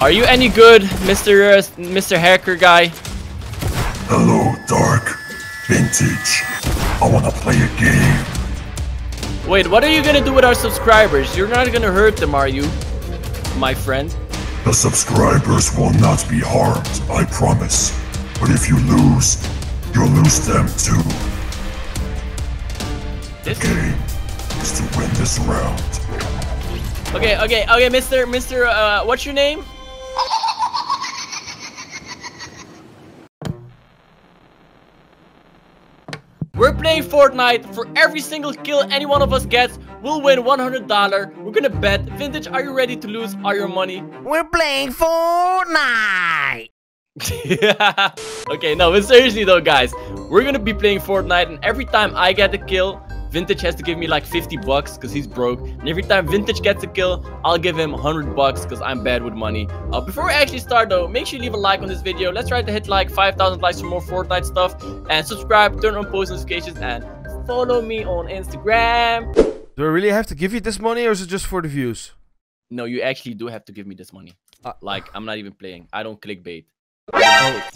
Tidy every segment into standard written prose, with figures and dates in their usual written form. Are you any good, Mr. Hacker guy? Hello, Dark Vyntage. I wanna play a game. Wait, what are you gonna do with our subscribers? You're not gonna hurt them, are you, my friend? The subscribers will not be harmed, I promise. But if you lose, you'll lose them too. The game is to win this round. Okay, Mr. what's your name? We're playing Fortnite. For every single kill any one of us gets, we'll win $100. We're gonna bet. Vyntage, are you ready to lose all your money? We're playing Fortnite! Yeah. Okay, no, but seriously though, guys. We're gonna be playing Fortnite, and every time I get a kill, Vyntage has to give me like 50 bucks because he's broke. And every time Vyntage gets a kill, I'll give him 100 bucks because I'm bad with money. Before we actually start though, make sure you leave a like on this video. Let's try to hit like 5,000 likes for more Fortnite stuff. And subscribe, turn on post notifications, and follow me on Instagram. Do I really have to give you this money, or is it just for the views? No, you actually do have to give me this money. Like, I'm not even playing. I don't clickbait. Oh.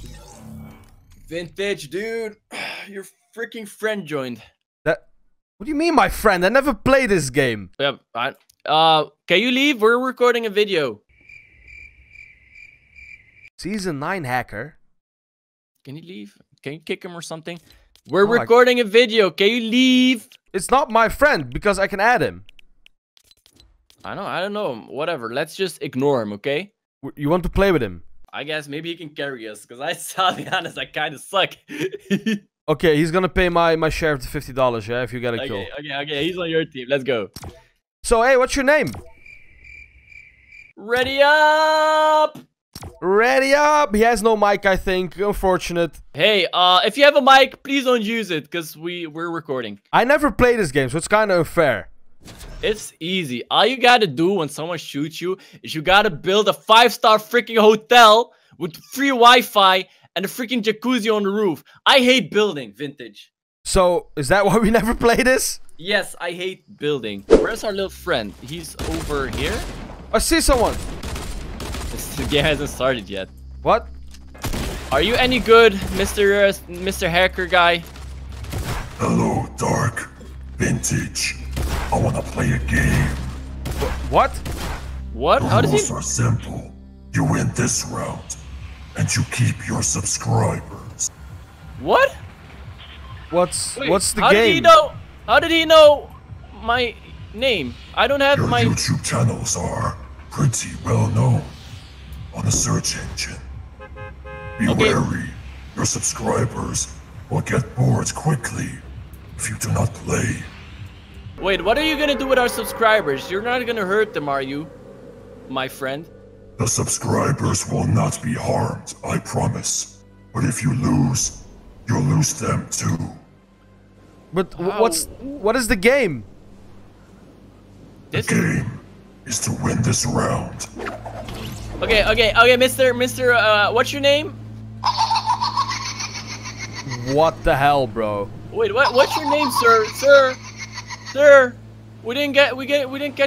Vyntage, dude. Your freaking friend joined. What do you mean, my friend? I never played this game. Yeah, can you leave? We're recording a video. Season 9 hacker. Can you leave? Can you kick him or something? We're recording a video. Can you leave? It's not my friend because I can add him. I don't know. Whatever. Let's just ignore him, okay? You want to play with him? I guess maybe he can carry us because I'll be honest, I kind of suck. Okay, he's gonna pay my share of the $50, yeah, if you get a kill. Okay, he's on your team. Let's go. So, hey, what's your name? Ready up! Ready up! He has no mic, I think. Unfortunate. Hey, if you have a mic, please don't use it, because we're recording. I never play this game, so it's kind of unfair. It's easy. All you gotta do when someone shoots you is you gotta build a 5-star freaking hotel with free Wi-Fi and a freaking jacuzzi on the roof. I hate building, Vyntage. So, is that why we never play this? Yes, I hate building. Where's our little friend? He's over here? I see someone. This game hasn't started yet. What? Are you any good, Mr. Hacker guy? Hello, Dark Vyntage. I wanna play a game. What? What? How does he? The rules are simple. You win this round. And you keep your subscribers. What? What's the game? How did he know my name? I don't have my... Your YouTube channels are pretty well known on a search engine. Be wary. Your subscribers will get bored quickly if you do not play. Wait, what are you gonna do with our subscribers? You're not gonna hurt them, are you, my friend? The subscribers will not be harmed, I promise. But if you lose, you'll lose them too. But what is the game? The game is to win this round. Okay, Mr. what's your name? What the hell, bro? Wait, what's your name, sir? Sir. We didn't get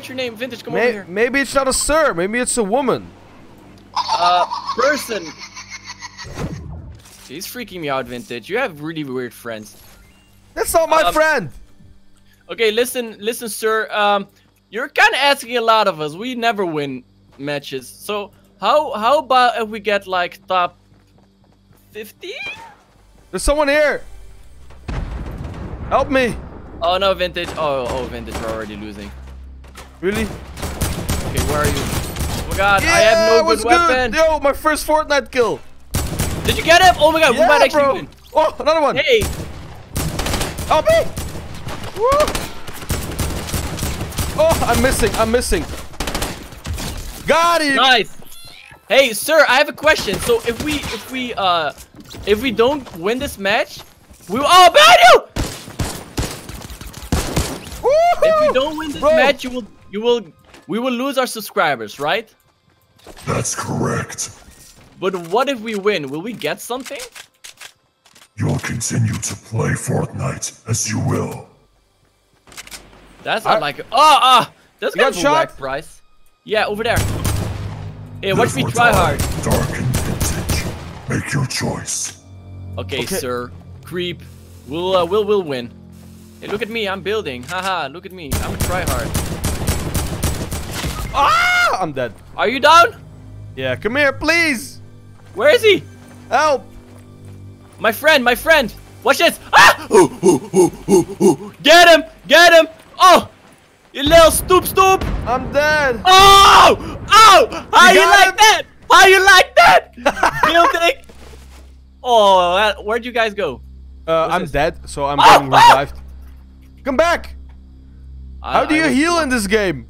your name. Vyntage, come over here. Maybe it's not a sir, maybe it's a woman. Person. He's freaking me out, Vyntage. You have really weird friends. That's not my friend. Okay, listen, sir. You're kind of asking a lot of us. We never win matches. So how about if we get like top 50? There's someone here. Help me. Oh no, Vyntage. Oh, Vyntage, we're already losing. Really? Okay, where are you? Oh my god, yeah, I have no good weapon. Yo, my first Fortnite kill. Did you get him? Oh my god, yeah, we might actually win. Oh, another one. Hey. Help me. Woo. Oh, I'm missing. Got it. Nice. Hey, sir, I have a question. So if we don't win this match, we bad you! If we don't win this match, we will lose our subscribers, right? That's correct. But what if we win? Will we get something? You'll continue to play Fortnite as you will. That's not like... That's got a black price. Yeah, over there. Hey, watch me try hard. Dark Vyntage. Make your choice. Okay, sir. Creep. We'll win. Hey, look at me. I'm building. Haha, look at me. I'm a try hard. Ah! I'm dead. Are you down? Yeah, come here, please. Where is he? Help. My friend, my friend. Watch this. Ah! Get him. Get him. Oh! You little stoop! I'm dead! Oh! Oh! How you like him? That? How you like that? Building! Oh, where'd you guys go? I'm dead, so I'm getting revived. Come back! How do you heal in this game?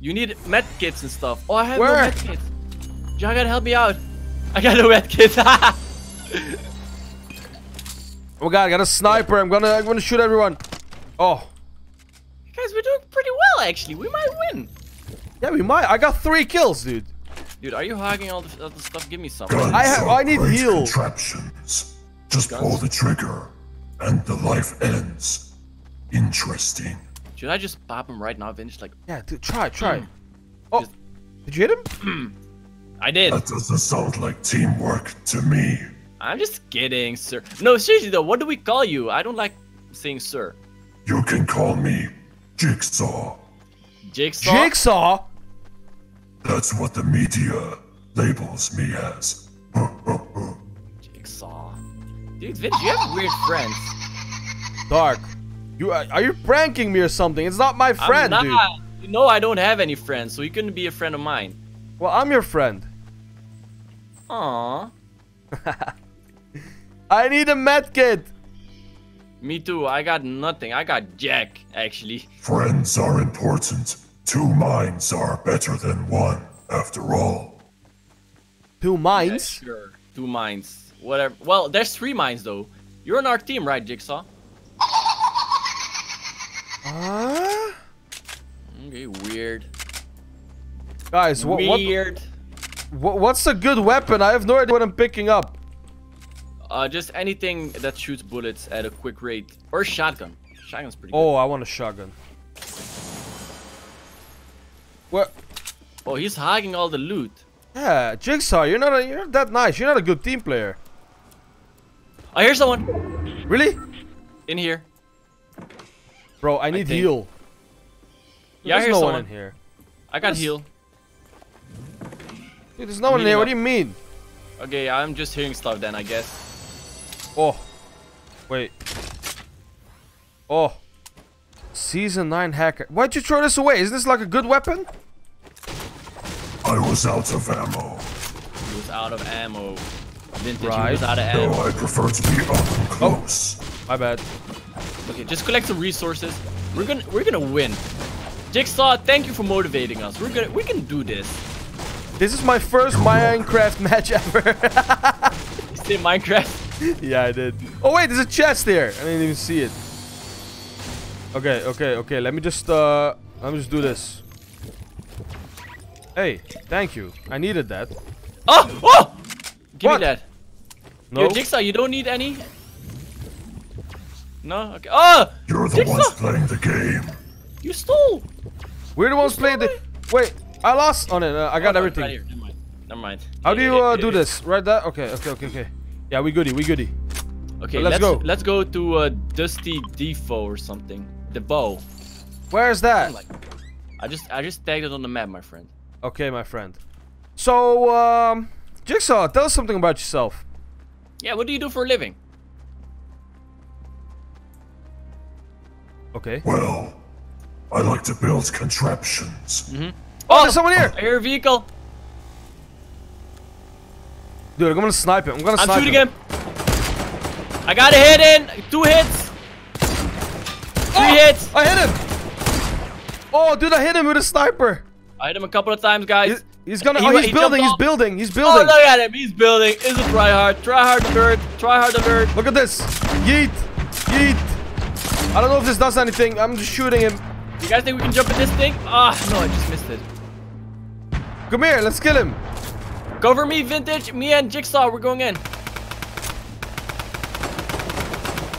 You need med kits and stuff. Oh, I have no med kits. Y'all gotta help me out. I got no med kits. Oh god, I got a sniper. I'm gonna shoot everyone. Oh. Guys, we're doing pretty well, actually. We might win. Yeah, we might. I got 3 kills, dude. Dude, are you hogging all the other stuff? Give me something. I need heal. Contraptions. Just pull the trigger, and the life ends. Interesting. Should I just pop him right now, Vyntage? Like, yeah, dude, try. Oh, did you hit him? I did. That doesn't sound like teamwork to me. I'm just kidding, sir. No, seriously though, what do we call you? I don't like saying sir. You can call me Jigsaw. Jigsaw? Jigsaw? That's what the media labels me as. Jigsaw. Dude, Vyntage, you have weird friends. Dark, are you pranking me or something? It's not my friend, I'm not, dude. You know I don't have any friends, so you couldn't be a friend of mine. Well, I'm your friend. Aww. I need a med kit. Me too. I got nothing. I got Jack, actually. Friends are important. 2 minds are better than 1, after all. 2 minds? Yeah, sure. 2 minds. Whatever. Well, there's 3 minds, though. You're on our team, right, Jigsaw? Huh? Okay, weird. Guys, what's a good weapon? I have no idea what I'm picking up. Just anything that shoots bullets at a quick rate. Or shotgun. Shotgun's pretty good. Oh, I want a shotgun. What? Oh, he's hogging all the loot. Yeah, Jigsaw, you're not that nice. You're not a good team player. I hear someone. Really? In here. Bro, I need heal. Yeah, there's no one in here. I got heal. Dude, there's no one in here. What do you mean? Okay, I'm just hearing stuff then, I guess. Oh, wait. Oh, season 9 hacker. Why'd you throw this away? Isn't this like a good weapon? I was out of ammo. He was out of ammo. Vyntage, right. He was out of ammo. No, I prefer to be up close. Oh, my bad. Okay, just collect some resources. We're gonna win. Jigsaw, thank you for motivating us. We can do this. This is my first Minecraft match ever. You say Minecraft? Yeah, I did. Oh wait, there's a chest there. I didn't even see it. Okay, okay, okay. Let me just do this. Hey, thank you. I needed that. Oh, oh! Give me that. No. Yo, Jigsaw, you don't need any. No. Okay. Oh! You're the ones playing the game. You stole. We're the ones playing the. Wait, I lost on it. I got everything. Right here. Never mind. Never mind. How do you do this? Right there. Okay, okay, okay, okay. Yeah, we goody, we goody. Okay, so let's go. Let's go to Dusty Defoe or something. The bow. Where is that? I just tagged it on the map, my friend. Okay, my friend. So, Jigsaw, tell us something about yourself. Yeah, what do you do for a living? Okay. Well, I like to build contraptions. Mm-hmm. Oh, there's someone here! I hear a vehicle. Dude, I'm gonna snipe him. I'm shooting him. I got a hit in. 2 hits. 3 hits. I hit him. Oh, dude, I hit him with a sniper. I hit him a couple of times, guys. He's building. Oh, look at him. He's building. It's a tryhard. Tryhard alert. Look at this. Yeet. Yeet. I don't know if this does anything. I'm just shooting him. You guys think we can jump in this thing? Ah, no, I just missed it. Come here. Let's kill him. Cover me, Vyntage. Me and Jigsaw, we're going in.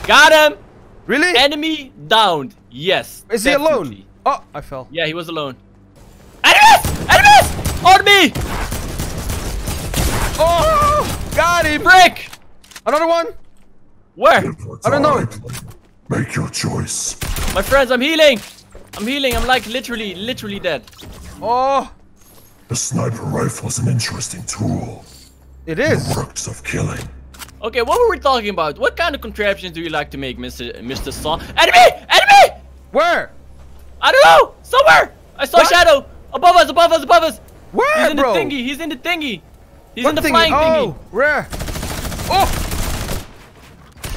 Got him. Really? Enemy downed. Yes. Is definitely. He alone? Oh, I fell. Yeah, he was alone. Enemies! Enemies! On me! Hey, brick! Another one? Where? I don't know. Make your choice. My friends, I'm healing. I'm healing. I'm like literally dead. Oh. The sniper rifle's an interesting tool. It is. The works of killing. Okay, what were we talking about? What kind of contraptions do you like to make, Mr. Saw? Enemy! Enemy! Where? I don't know! Somewhere! I saw a shadow! Above us, above us, above us! Where, he's in the thingy, he's in the thingy! He's in the flying thingy! Oh, where? Oh!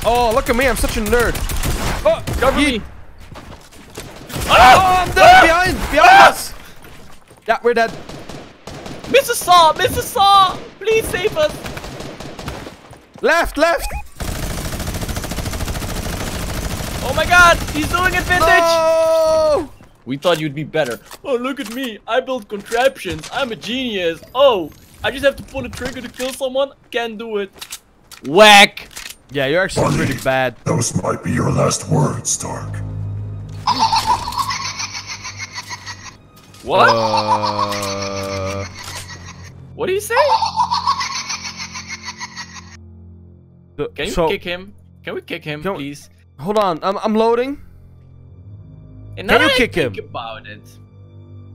Oh, look at me, I'm such a nerd! Oh, cover me! Oh, I'm dead! Behind us! Yeah, we're dead. Mr. Saw! Mr. Saw! Please save us! Left, left! Oh my god! He's doing it, Vyntage! No! We thought you'd be better. Oh, look at me! I build contraptions! I'm a genius! Oh! I just have to pull the trigger to kill someone? Can't do it. Whack! Yeah, you're actually pretty bad. Those might be your last words, Dark. What? What do you say? Can you kick him? Can we kick him, please? Hold on, I'm loading. And now can you kick him? Think about it.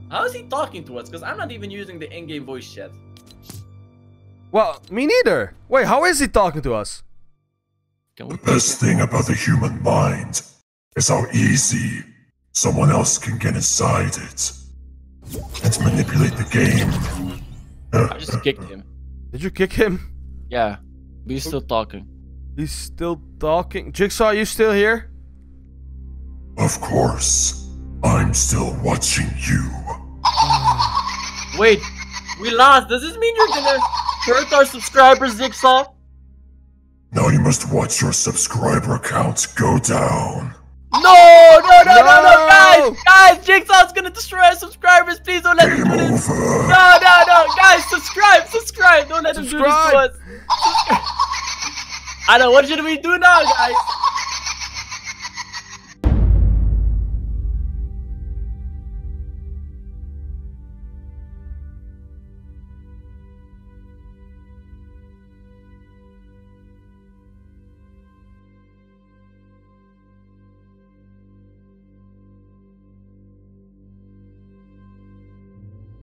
How is he talking to us? Because I'm not even using the in-game voice chat. Well, me neither. Wait, how is he talking to us? The best thing about the human mind is how easy someone else can get inside it and manipulate the game. I just kicked him. Did you kick him? Yeah. But he's still talking. He's still talking. Jigsaw, are you still here? Of course. I'm still watching you. Wait, we lost. Does this mean you're gonna hurt our subscribers, Jigsaw? Now you must watch your subscriber count go down. No, guys, Jigsaw's gonna destroy our subscribers. Please don't let him do this. No, guys, subscribe. Don't let him do this to us. I don't know, what should we do now, guys?